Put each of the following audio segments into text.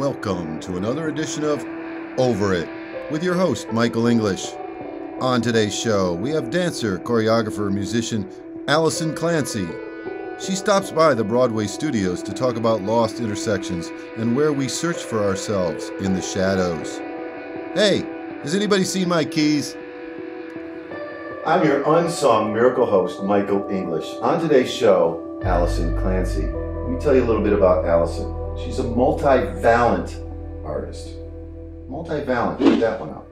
Welcome to another edition of Over It with your host, Michael Inglesh. On today's show, we have dancer, choreographer, musician Allison Clancy. She stops by the Broadway studios to talk about lost intersections and where we search for ourselves in the shadows. Hey, has anybody seen my keys? I'm your unsung miracle host, Michael Inglesh. On today's show, Allison Clancy. Let me tell you a little bit about Allison. She's a multivalent artist. Multivalent, check that one out.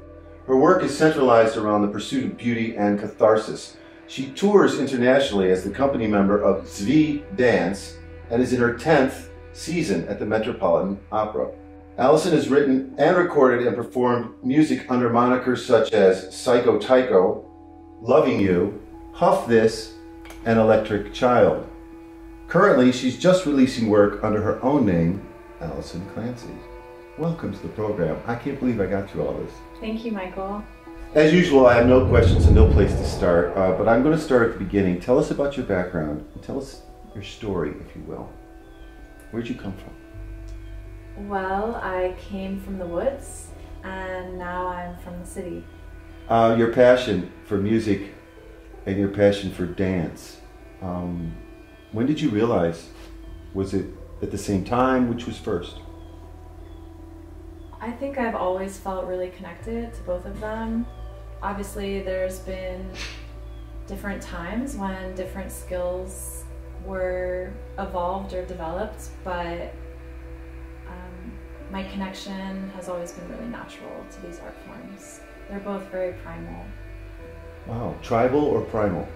Her work is centralized around the pursuit of beauty and catharsis. She tours internationally as the company member of Zvi Dance and is in her 10th season at the Metropolitan Opera. Allison has written and recorded and performed music under monikers such as Psycho Tycho, Loving You, Huff This, and Electric Child. Currently, she's just releasing work under her own name, Allison Clancy. Welcome to the program. I can't believe I got you all this. Thank you, Michael. As usual, I have no questions and no place to start, but I'm going to start at the beginning. Tell us about your background. Tell us your story, if you will. Where'd you come from? Well, I came from the woods, and now I'm from the city. Your passion for music and your passion for dance. When did you realize? Was it at the same time? Which was first? I think I've always felt really connected to both of them. Obviously, there's been different times when different skills were evolved or developed, but my connection has always been really natural to these art forms. They're both very primal. Wow. Tribal or primal?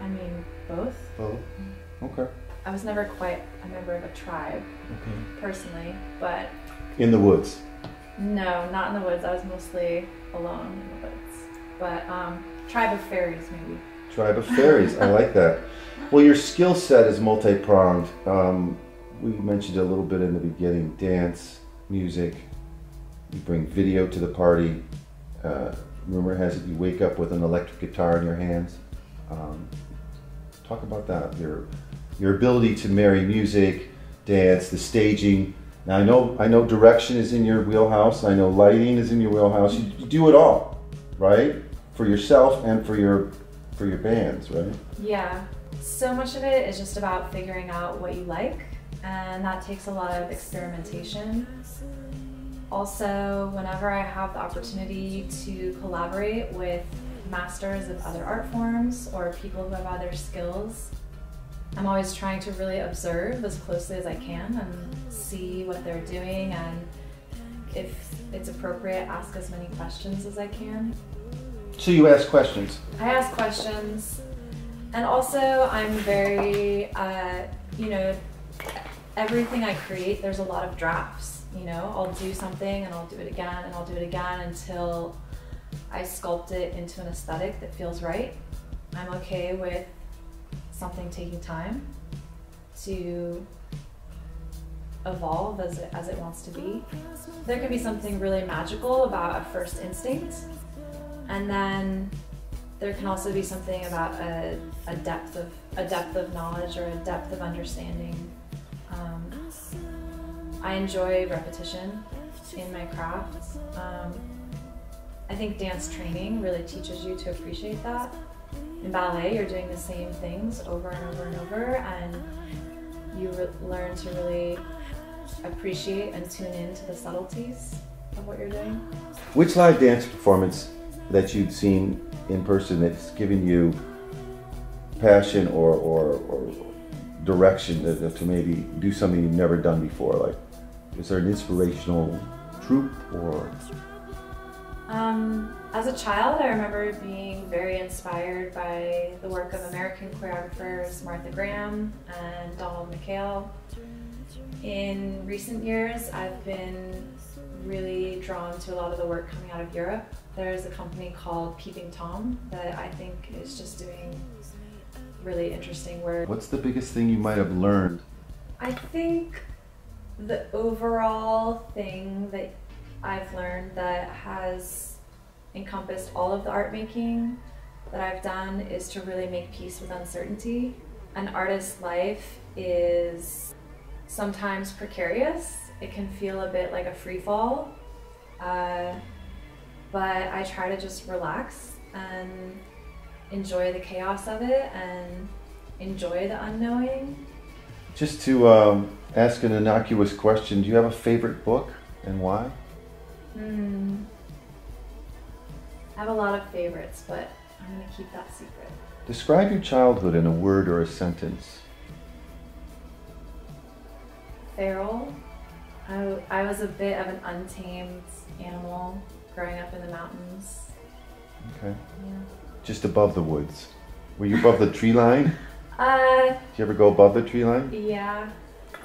I mean, both. Both? Okay. I was never quite a member of a tribe, okay, personally, but... In the woods? No, not in the woods. I was mostly alone in the woods. But tribe of fairies, maybe. Tribe of fairies. I like that. Well, your skill set is multi-pronged. We mentioned a little bit in the beginning, dance, music. You bring video to the party. Rumor has it you wake up with an electric guitar in your hands. Talk about that, your ability to marry music, dance, the staging. Now I know direction is in your wheelhouse, I know lighting is in your wheelhouse. You do it all, right? For yourself and for your bands, right? Yeah. So much of it is just about figuring out what you like, and that takes a lot of experimentation. Also, whenever I have the opportunity to collaborate with masters of other art forms or people who have other skills, I'm always trying to really observe as closely as I can and see what they're doing, and if it's appropriate, ask as many questions as I can. So you ask questions? I ask questions, and also I'm very, you know, everything I create, there's a lot of drafts, you know. I'll do something and I'll do it again and I'll do it again until I sculpt it into an aesthetic that feels right. I'm okay with something taking time to evolve as it wants to be. There can be something really magical about a first instinct, and then there can also be something about a depth of knowledge or a depth of understanding. I enjoy repetition in my craft. I think dance training really teaches you to appreciate that. In ballet, you're doing the same things over and over and over, and you learn to really appreciate and tune in to the subtleties of what you're doing. Which live dance performance that you've seen in person that's given you passion or direction to maybe do something you've never done before? Like, is there an inspirational troupe or... As a child, I remember being very inspired by the work of American choreographers Martha Graham and Donald McKayle. In recent years, I've been really drawn to a lot of the work coming out of Europe. There's a company called Peeping Tom that I think is just doing really interesting work. What's the biggest thing you might have learned? I think the overall thing that I've learned that has encompassed all of the art making that I've done is to really make peace with uncertainty. An artist's life is sometimes precarious it can feel a bit like a free fall, but I try to just relax and enjoy the chaos of it and enjoy the unknowing. Just to ask an innocuous question, do you have a favorite book and why? I have a lot of favorites, but I'm going to keep that secret. Describe your childhood in a word or a sentence. Feral. I was a bit of an untamed animal growing up in the mountains. Okay. Yeah. Just above the woods. Were you above the tree line? Did you ever go above the tree line? Yeah.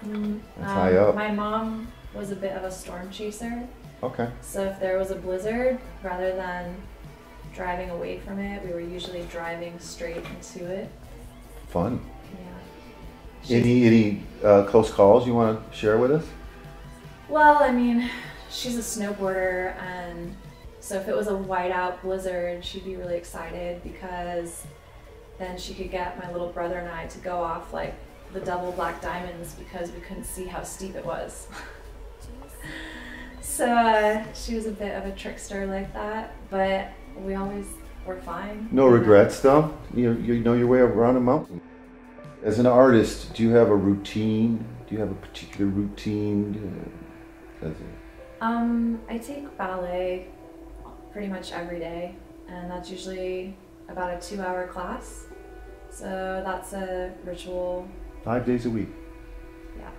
That's high up. My mom was a bit of a storm chaser. Okay. So if there was a blizzard, rather than driving away from it, we were usually driving straight into it. Fun. Yeah. Any close calls you want to share with us? Well, I mean, she's a snowboarder, and so if it was a whiteout blizzard, she'd be really excited because then she could get my little brother and I to go off like the double black diamonds because we couldn't see how steep it was. So she was a bit of a trickster like that, but we always were fine. No regrets though? You know your way around a mountain. As an artist, do you have a routine? Do you have a particular routine? I take ballet pretty much every day, and that's usually about a 2-hour class. So that's a ritual. 5 days a week? Yeah.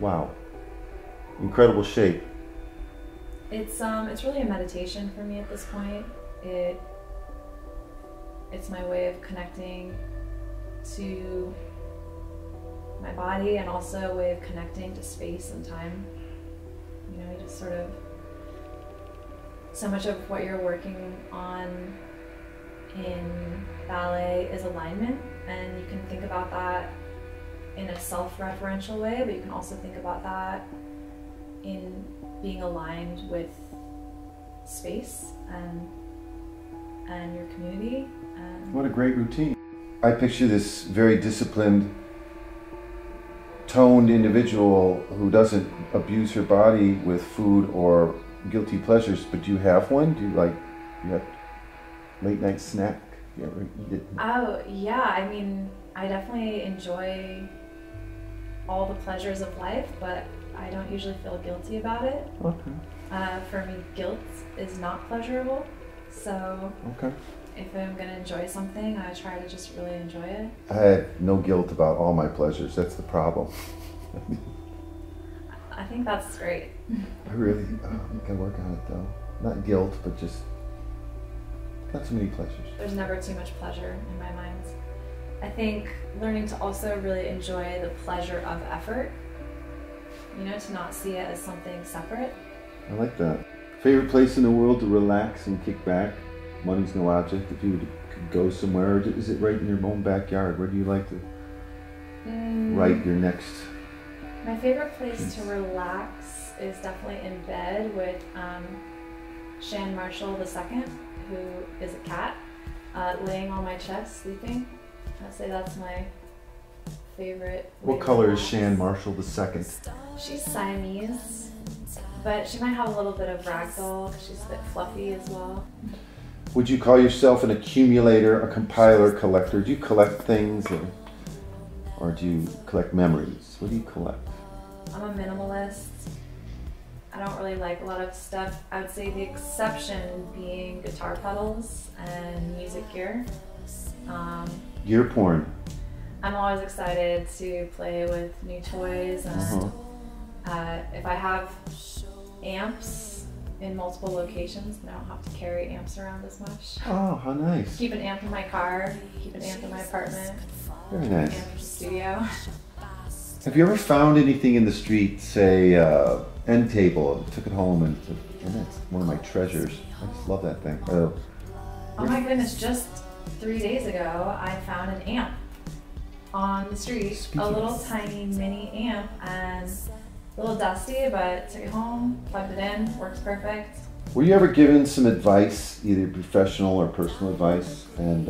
Wow. Incredible shape. It's really a meditation for me at this point. It's my way of connecting to my body and also a way of connecting to space and time. You know, you just sort of, so much of what you're working on in ballet is alignment, and you can think about that in a self-referential way, but you can also think about that in being aligned with space and your community. What a great routine. I picture this very disciplined, toned individual who doesn't abuse her body with food or guilty pleasures, but do you have one? Do you have late night snack? Do you ever eat it? Oh, yeah. I mean, I definitely enjoy all the pleasures of life, but I don't usually feel guilty about it. Okay. For me, guilt is not pleasurable. So okay. If I'm going to enjoy something, I try to just really enjoy it. I have no guilt about all my pleasures. That's the problem. I think that's great. I really can work on it, though. Not guilt, but just not so many pleasures. There's never too much pleasure in my mind. I think learning to also really enjoy the pleasure of effort. You know, to not see it as something separate. I like that. Favorite place in the world to relax and kick back? Money's no object. If you could go somewhere, or is it right in your own backyard? Where do you like to write your next? My favorite place to relax is definitely in bed with Shan Marshall II, who is a cat, laying on my chest, sleeping. I'd say that's my favorite. What color is Shan Marshall II? She's Siamese, but she might have a little bit of ragdoll. She's a bit fluffy as well. Would you call yourself an accumulator, a compiler, collector? Do you collect things, or do you collect memories? What do you collect? I'm a minimalist. I don't really like a lot of stuff. I would say the exception being guitar pedals and music gear. Gear porn. I'm always excited to play with new toys, and if I have amps in multiple locations, I don't have to carry amps around as much. Oh, how nice. Keep an amp in my car, keep an amp in my apartment. Very nice. Amp in the studio. Have you ever found anything in the street, say, end table, and took it home, and that's one of my treasures. I just love that thing. Oh my goodness, just 3 days ago, I found an amp on the street, a little tiny mini amp, and a little dusty, but took it home, plugged it in, works perfect. Were you ever given some advice, either professional or personal advice, and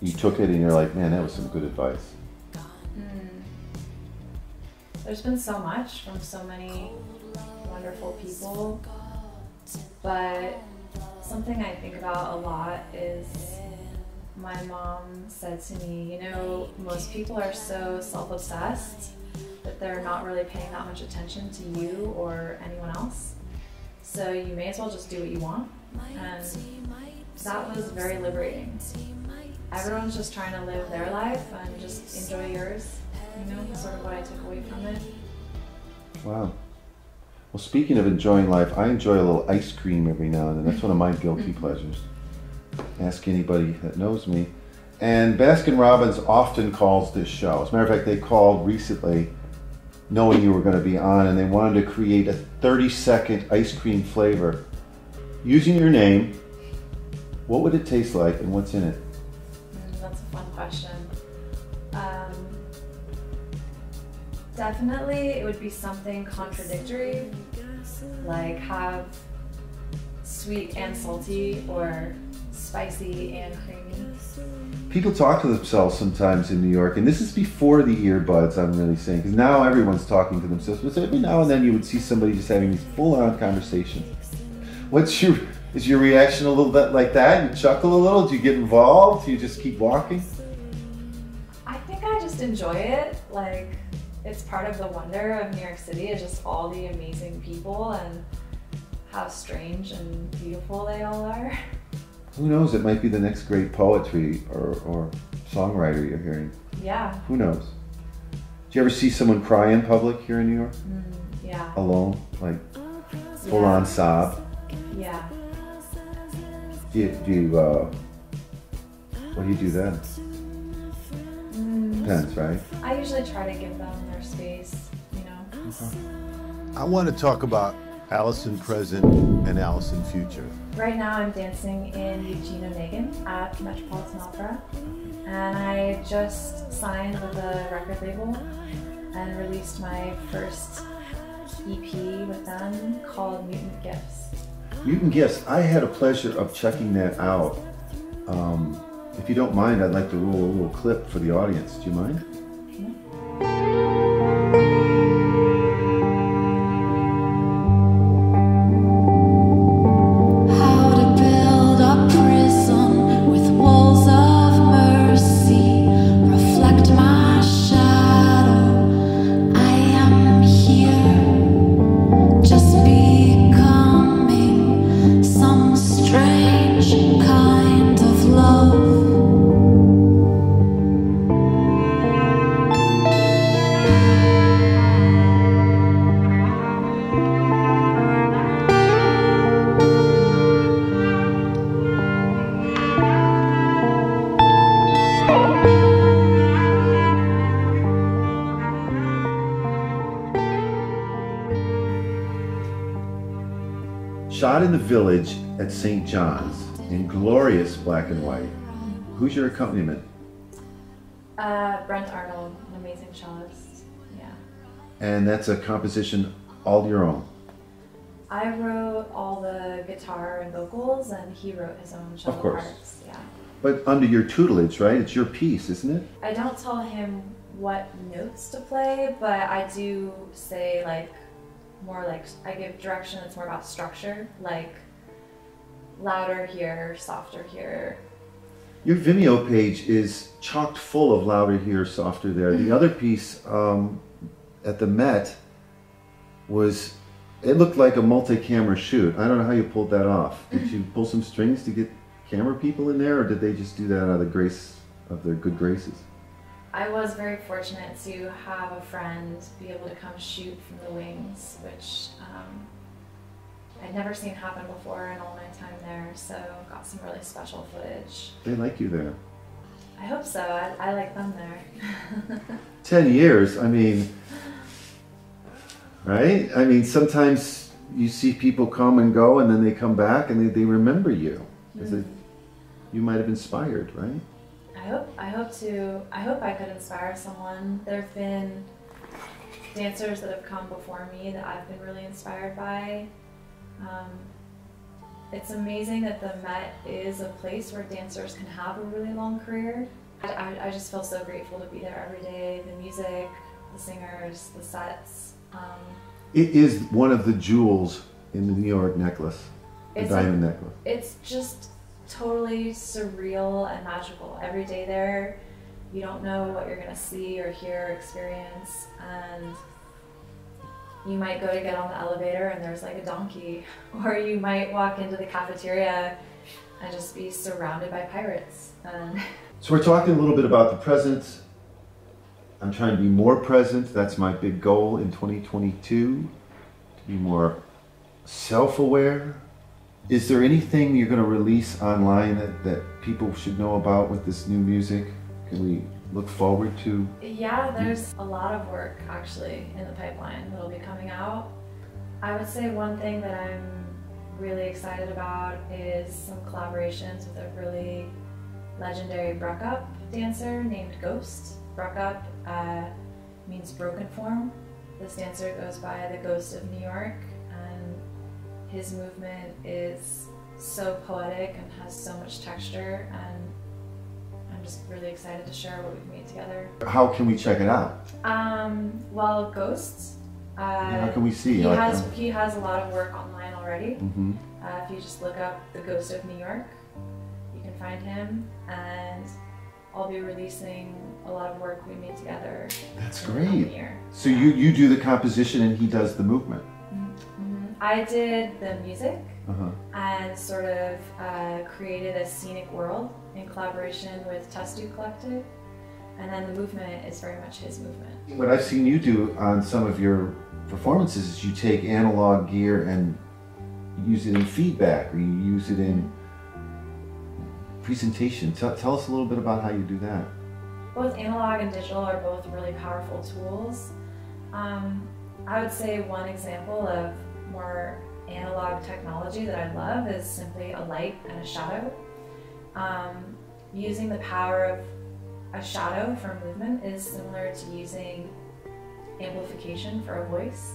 you took it and you're like, man, that was some good advice? There's been so much from so many wonderful people, but something I think about a lot is my mom said to me, you know, most people are so self-obsessed that they're not really paying that much attention to you or anyone else. So you may as well just do what you want. And that was very liberating. Everyone's just trying to live their life and just enjoy yours. You know, sort of what I took away from it. Wow. Well, speaking of enjoying life, I enjoy a little ice cream every now and then. That's one of my guilty pleasures. Ask anybody that knows me. And Baskin Robbins often calls this show. As a matter of fact, they called recently knowing you were going to be on, and they wanted to create a 30-second ice cream flavor. Using your name, what would it taste like and what's in it? That's a fun question. Definitely it would be something contradictory, like have sweet and salty or spicy and creamy. People talk to themselves sometimes in New York, and this is before the earbuds, I'm really saying, because now everyone's talking to themselves, but every now and then you would see somebody just having these full-on conversations. What's your, is your reaction a little bit like that? You chuckle a little? Do you get involved? Do you just keep walking? I think I just enjoy it. Like, it's part of the wonder of New York City, is just all the amazing people and how strange and beautiful they all are. Who knows, it might be the next great poetry or songwriter you're hearing. Yeah. Who knows? Do you ever see someone cry in public here in New York? Yeah. Alone? Like, full-on sob? Yeah. What do you do then? Depends, right? I usually try to give them their space, you know. Okay. I want to talk about Allison present and Allison future. Right now I'm dancing in Eugene, Oregon at Metropolitan Opera, and I just signed with a record label and released my first EP with them called Mutant Gifts. Mutant Gifts, I had a pleasure of checking that out. If you don't mind, I'd like to roll a little clip for the audience. Do you mind? Shot in the Village at St. John's in glorious black and white. Who's your accompaniment? Brent Arnold, an amazing cellist. Yeah. And that's a composition all your own? I wrote all the guitar and vocals, and he wrote his own cello parts. Yeah. But under your tutelage, right? It's your piece, isn't it? I don't tell him what notes to play, but I do say, like, more like, I give direction that's more about structure, like louder here, softer here. Your Vimeo page is chock full of louder here, softer there. The other piece at the Met was, it looked like a multi-camera shoot. I don't know how you pulled that off. Did you pull some strings to get camera people in there, or did they just do that out of the grace of their good graces? I was very fortunate to have a friend be able to come shoot from the wings, which I'd never seen happen before in all my time there, so got some really special footage. They like you there. I hope so. I like them there. 10 years, I mean, right? I mean, sometimes you see people come and go, and then they come back, and they remember you. You might have inspired, right? I hope I could inspire someone. There have been dancers that have come before me that I've been really inspired by. It's amazing that the Met is a place where dancers can have a really long career. I just feel so grateful to be there every day. The music, the singers, the sets. It is one of the jewels in the New York necklace, the diamond necklace. It's just totally surreal and magical. Every day there, you don't know what you're going to see or hear or experience. And you might go to get on the elevator and there's like a donkey. Or you might walk into the cafeteria and just be surrounded by pirates. So we're talking a little bit about the present. I'm trying to be more present. That's my big goal in 2022, to be more self-aware. Is there anything you're going to release online that people should know about with this new music? Can we look forward to? Yeah, there's a lot of work actually in the pipeline that'll be coming out. I would say one thing that I'm really excited about is some collaborations with a really legendary Bruk up dancer named Ghost. Bruk up means broken form. This dancer goes by the Ghost of New York, and his movement is so poetic and has so much texture, and I'm just really excited to share what we've made together. How can we check it out? Well, Ghost. How can we see? He has a lot of work online already. Mm-hmm. If you just look up the Ghost of New York, you can find him, and I'll be releasing a lot of work we made together. That's great. So you do the composition and he does the movement. Mm-hmm. I did the music and sort of created a scenic world in collaboration with Testu Collective, and then the movement is very much his movement. What I've seen you do on some of your performances is you take analog gear and use it in feedback, or you use it in presentation. Tell us a little bit about how you do that. Both analog and digital are both really powerful tools. I would say one example of more analog technology that I love is simply a light and a shadow. Using the power of a shadow for movement is similar to using amplification for a voice.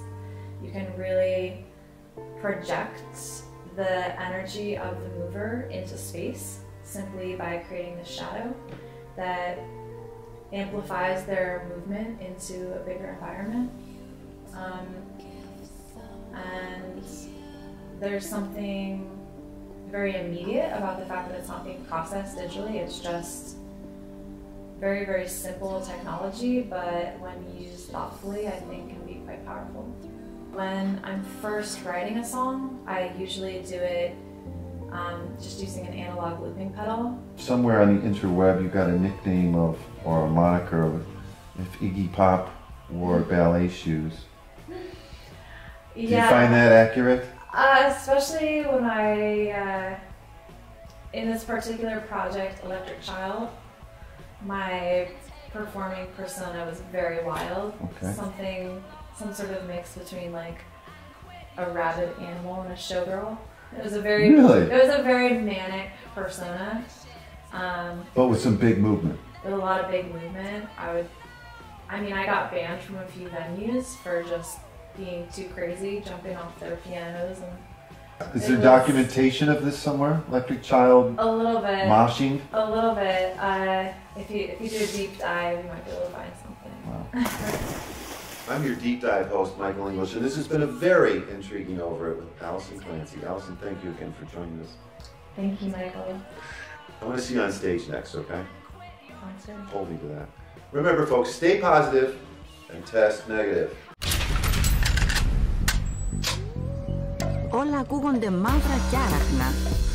You can really project the energy of the mover into space simply by creating the shadow that amplifies their movement into a bigger environment. And there's something very immediate about the fact that it's not being processed digitally. It's just very, very simple technology, but when used thoughtfully, I think can be quite powerful. When I'm first writing a song, I usually do it just using an analog looping pedal. Somewhere on the interweb you got a nickname of, or a moniker of, if Iggy Pop wore ballet shoes. Yeah. Do you find that accurate? Especially when I, in this particular project, Electric Child, my performing persona was very wild. Okay. Some sort of mix between like a rabid animal and a showgirl. It was a very, it was a very manic persona. But with some big movement. With a lot of big movement. I got banned from a few venues for just being too crazy, jumping off their pianos. And is there documentation of this somewhere? Electric Child? A little bit. Moshing? A little bit. If you do a deep dive, you might be able to find something. Wow. I'm your deep dive host, Michael Inglesh, and this has been a very intriguing over it with Allison Clancy. Allison, thank you again for joining us. Thank you, Michael. I want to see you on stage next, okay? On stage. Hold me to that. Remember, folks, stay positive and test negative. Όλα ακούγονται μαύρα και άραχνα.